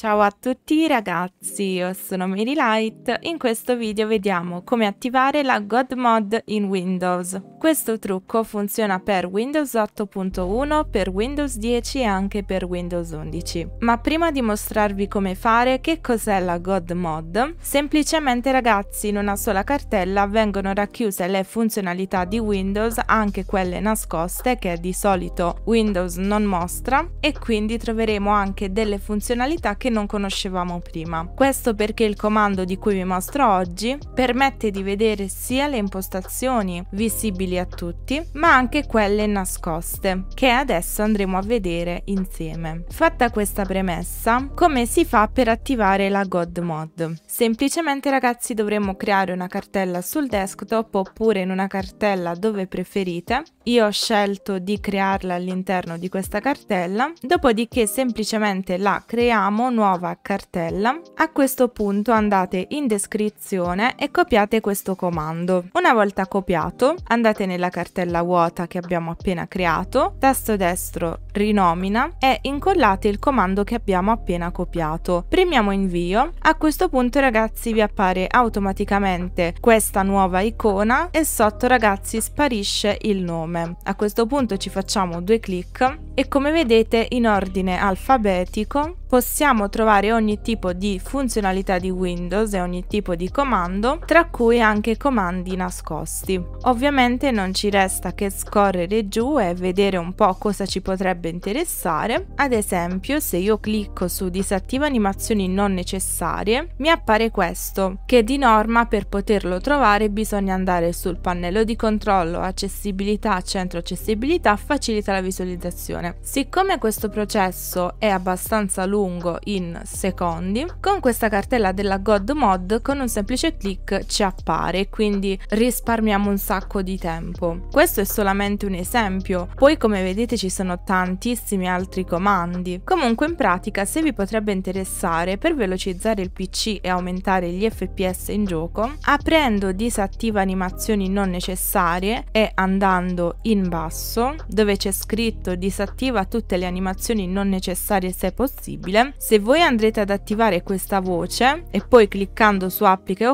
Ciao a tutti ragazzi, io sono Mary Light. In questo video vediamo come attivare la God Mode in Windows. Questo trucco funziona per Windows 8.1, per Windows 10 e anche per Windows 11. Ma prima di mostrarvi come fare, che cos'è la God Mode? Semplicemente ragazzi, in una sola cartella vengono racchiuse le funzionalità di Windows, anche quelle nascoste che di solito Windows non mostra, e quindi troveremo anche delle funzionalità che non conoscevamo prima. Questo perché il comando di cui vi mostro oggi permette di vedere sia le impostazioni visibili a tutti, ma anche quelle nascoste, che adesso andremo a vedere insieme. Fatta questa premessa, come si fa per attivare la God Mode? Semplicemente ragazzi dovremo creare una cartella sul desktop oppure in una cartella dove preferite. Io ho scelto di crearla all'interno di questa cartella, dopodiché semplicemente la creiamo, nuova cartella. A questo punto andate in descrizione e copiate questo comando. Una volta copiato, andate nella cartella vuota che abbiamo appena creato, tasto destro rinomina e incollate il comando che abbiamo appena copiato. Premiamo invio. A questo punto ragazzi vi appare automaticamente questa nuova icona e sotto ragazzi sparisce il nome. A questo punto ci facciamo due clic e come vedete in ordine alfabetico possiamo trovare ogni tipo di funzionalità di Windows e ogni tipo di comando, tra cui anche comandi nascosti. Ovviamente non ci resta che scorrere giù e vedere un po' cosa ci potrebbe interessare. Ad esempio, se io clicco su disattiva animazioni non necessarie, mi appare questo, che di norma per poterlo trovare bisogna andare sul pannello di controllo, accessibilità, centro accessibilità, facilita la visualizzazione. Siccome questo processo è abbastanza lungo, in secondi, con questa cartella della God Mode con un semplice clic ci appare, quindi risparmiamo un sacco di tempo. Questo è solamente un esempio, poi come vedete ci sono tantissimi altri comandi. Comunque in pratica, se vi potrebbe interessare, per velocizzare il PC e aumentare gli FPS in gioco, aprendo disattiva animazioni non necessarie e andando in basso dove c'è scritto disattiva tutte le animazioni non necessarie se possibile, se voi andrete ad attivare questa voce e poi cliccando su applica e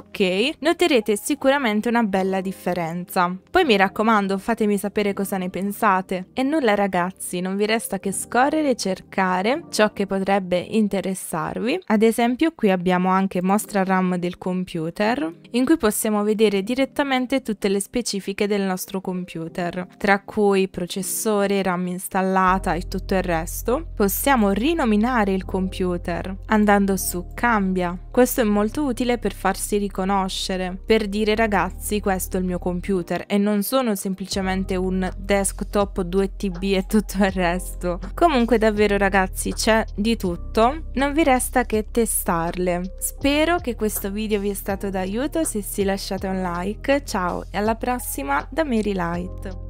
ok, noterete sicuramente una bella differenza. Poi mi raccomando, fatemi sapere cosa ne pensate. E nulla ragazzi, non vi resta che scorrere e cercare ciò che potrebbe interessarvi. Ad esempio qui abbiamo anche mostra RAM del computer, in cui possiamo vedere direttamente tutte le specifiche del nostro computer, tra cui processore, RAM installata e tutto il resto. Possiamo rinominare il computer andando su cambia. Questo è molto utile per farsi riconoscere, per dire ragazzi questo è il mio computer e non sono semplicemente un desktop 2 TB e tutto il resto. Comunque davvero ragazzi c'è di tutto, non vi resta che testarle. Spero che questo video vi è stato d'aiuto, se sì lasciate un like. Ciao e alla prossima da Mary Light.